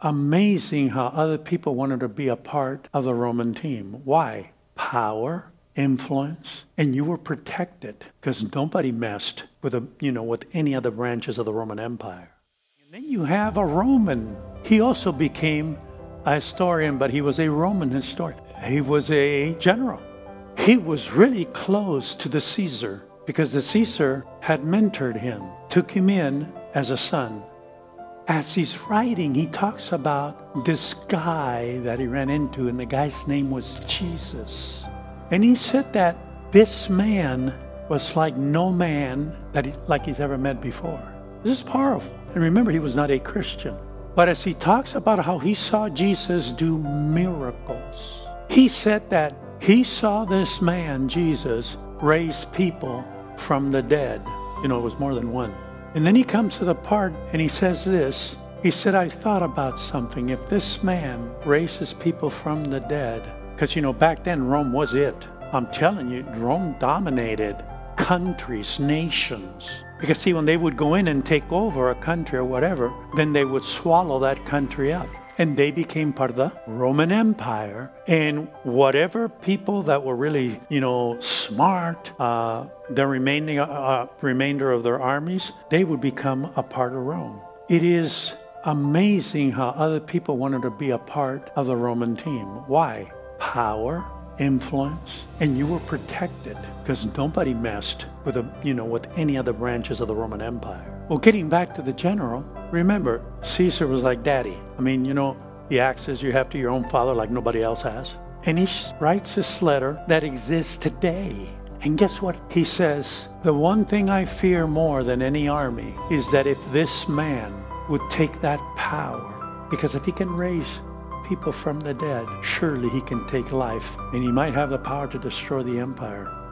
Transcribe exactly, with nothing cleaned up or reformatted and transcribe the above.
Amazing how other people wanted to be a part of the Roman team. Why? Power, influence, and you were protected because nobody messed with a, you know, with any other branches of the Roman Empire. And then you have a Roman. He also became a historian, but he was a Roman historian. He was a general. He was really close to the Caesar because the Caesar had mentored him, took him in as a son. As he's writing, he talks about this guy that he ran into, and the guy's name was Jesus. And he said that this man was like no man that he, like he's ever met before. This is powerful. And remember, he was not a Christian. But as he talks about how he saw Jesus do miracles, he said that he saw this man, Jesus, raise people from the dead. You know, it was more than one. And then he comes to the part and he says this. He said, I thought about something. If this man raises people from the dead, because, you know, back then Rome was it. I'm telling you, Rome dominated countries, nations. Because, see, when they would go in and take over a country or whatever, then they would swallow that country up. And they became part of the Roman Empire. And whatever people that were really, you know, smart, uh, the remaining, uh, remainder of their armies, they would become a part of Rome. It is amazing how other people wanted to be a part of the Roman team. Why? Power, influence, and you were protected because nobody messed with a, you know, with any other branches of the Roman Empire. Well, getting back to the general, remember, Caesar was like daddy. I mean, you know, the access you have to your own father like nobody else has. And he writes this letter that exists today. And guess what? He says, the one thing I fear more than any army is that if this man would take that power, because if he can raise people from the dead, surely he can take life, and he might have the power to destroy the empire.